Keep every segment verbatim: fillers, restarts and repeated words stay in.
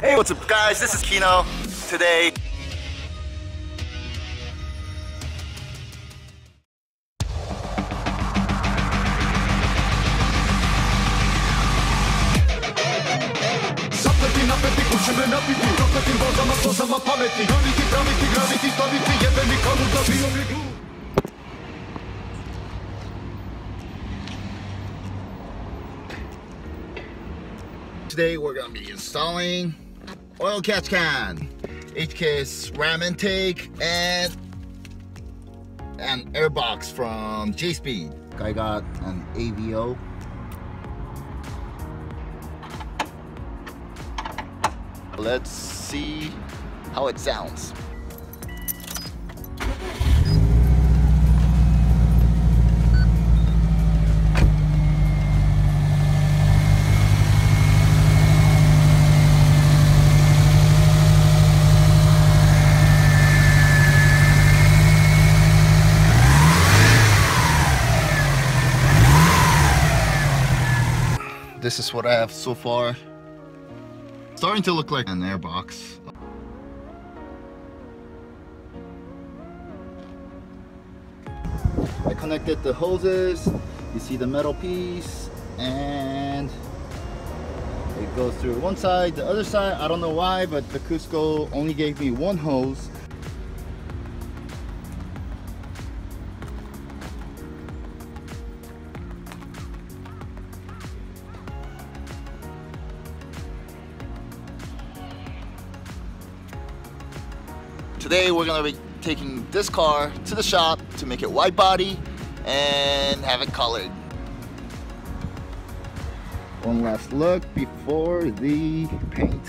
Hey, what's up guys, this is Kino. Today Today we're going to be installing oil catch can, H K S ram intake, and an air box from J Speed. I got an A V O. Let's see how it sounds. This is what I have so far. Starting to look like an air box. I connected the hoses. You see the metal piece, and it goes through one side, the other side. I don't know why, but the Cusco only gave me one hose. Today we're going to be taking this car to the shop to make it wide body and have it colored. One last look before the paint.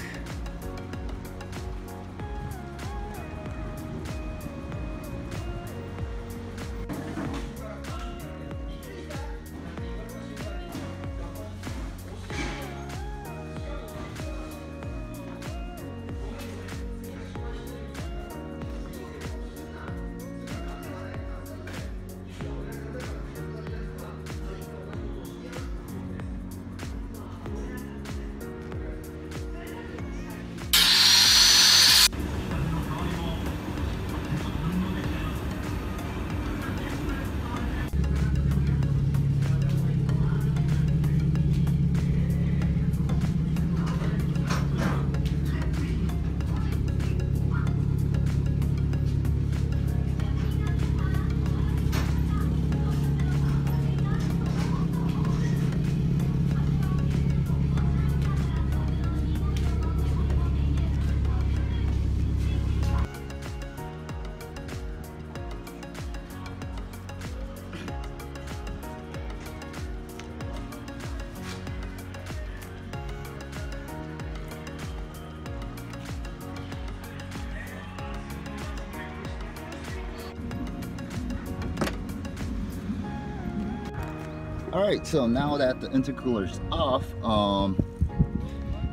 Alright, so now that the intercooler is off, um,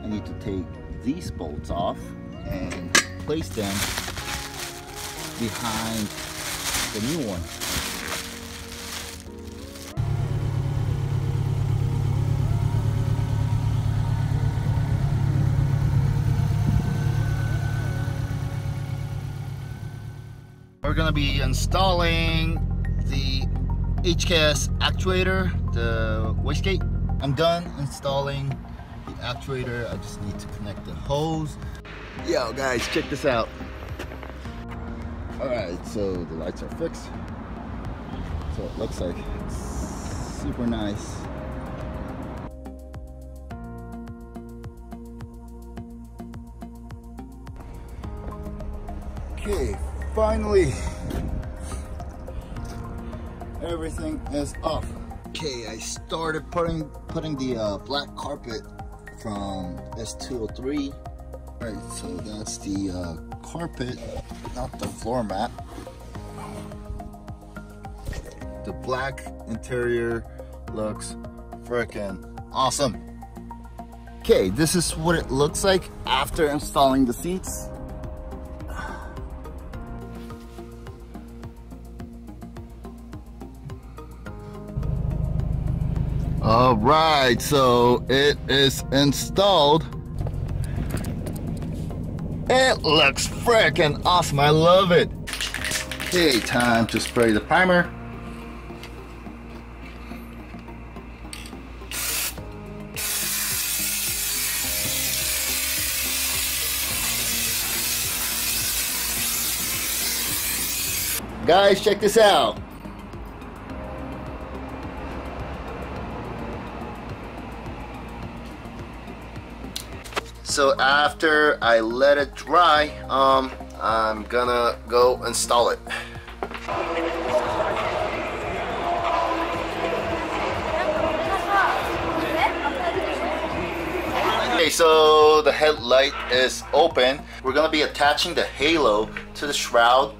I need to take these bolts off and place them behind the new one. We're going to be installing the H K S actuator, the wastegate. I'm done installing the actuator. I just need to connect the hose. Yo guys, check this out. Alright, so the lights are fixed. So it looks like it's super nice. Okay, finally everything is off. Okay, I started putting putting the uh, black carpet from S two oh three. All right, so that's the uh, carpet, not the floor mat. The black interior looks freaking awesome. Okay, this is what it looks like after installing the seats. All right, so it is installed. It looks frickin' awesome, I love it. Okay, time to spray the primer. Guys, check this out. So after I let it dry, um, I'm gonna go install it. Okay, so the headlight is open. We're gonna be attaching the halo to the shroud.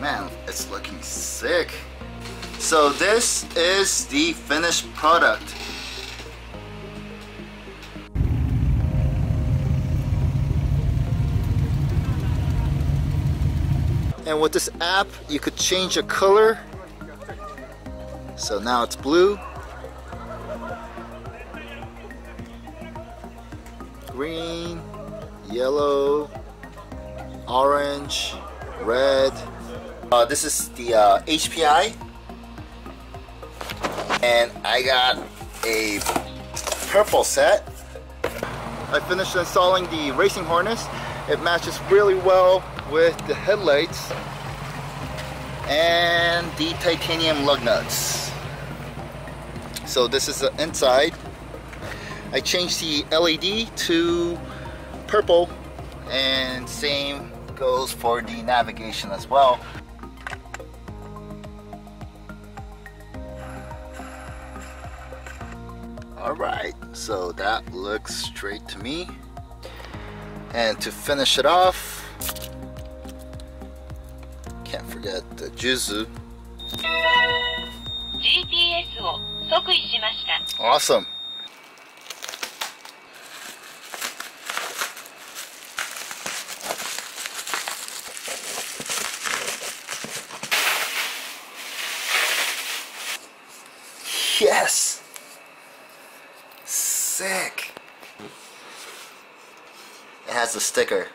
Man, it's looking sick. So this is the finished product. And with this app, you could change a color. So now it's blue, green, yellow, orange, red. Uh, this is the uh, H P I, and I got a purple set. I finished installing the racing harness. It matches really well with the headlights and the titanium lug nuts. So this is the inside. I changed the L E D to purple, and same goes for the navigation as well. Alright, so that looks straight to me. And to finish it off, can't forget the Juzu. Awesome. Yes. Sick. It has a sticker.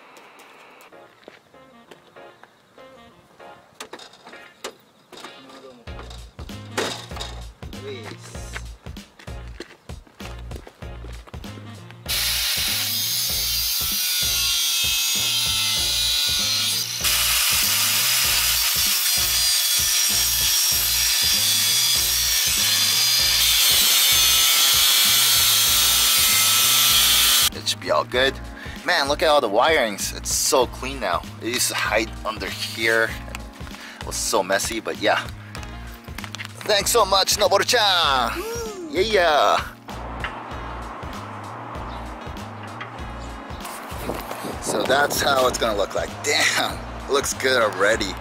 All good, man. Look at all the wirings, it's so clean now. It used to hide under here, it was so messy, but yeah. Thanks so much, Noboru-chan. Yeah, yeah. So that's how it's gonna look like. Damn, it looks good already.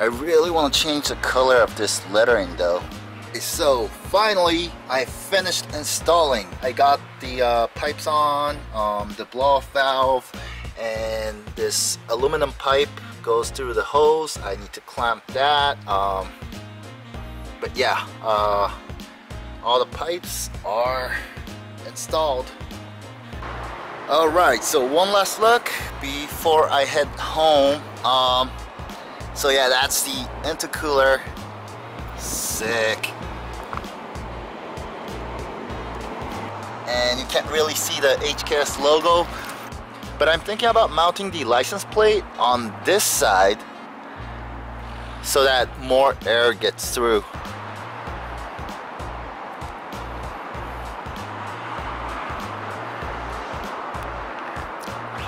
I really want to change the color of this lettering though. So finally I finished installing. I got the uh, pipes on, um, the blow-off valve, and this aluminum pipe goes through the hose. I need to clamp that, um, but yeah, uh, all the pipes are installed. Alright, so one last look before I head home. Um, so yeah, that's the intercooler. Sick. And you can't really see the H K S logo, but I'm thinking about mounting the license plate on this side so that more air gets through.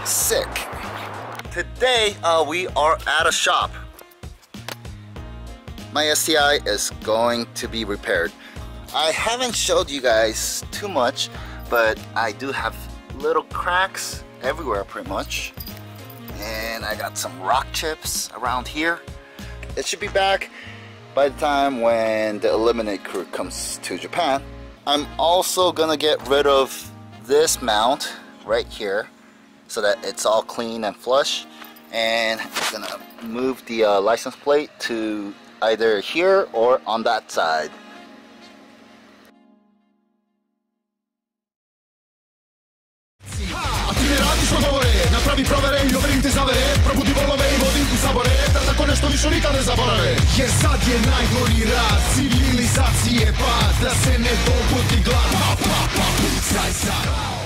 Sick. Today uh, we are at a shop. My S T I is going to be repaired. I haven't showed you guys too much, but I do have little cracks everywhere pretty much. And I got some rock chips around here. It should be back by the time when the Eliminate crew comes to Japan. I'm also gonna get rid of this mount right here so that it's all clean and flush. And I'm gonna move the uh, license plate to either here or on that side. Radi provere i obrim ti zavere, probudi volove I vodim ti sabore, tako nešto više nikada ne zaborave. Jer sad je najgori rad, civilizacije pad, da se ne dogodi glad. Pa, pa, pa, pucaj sad.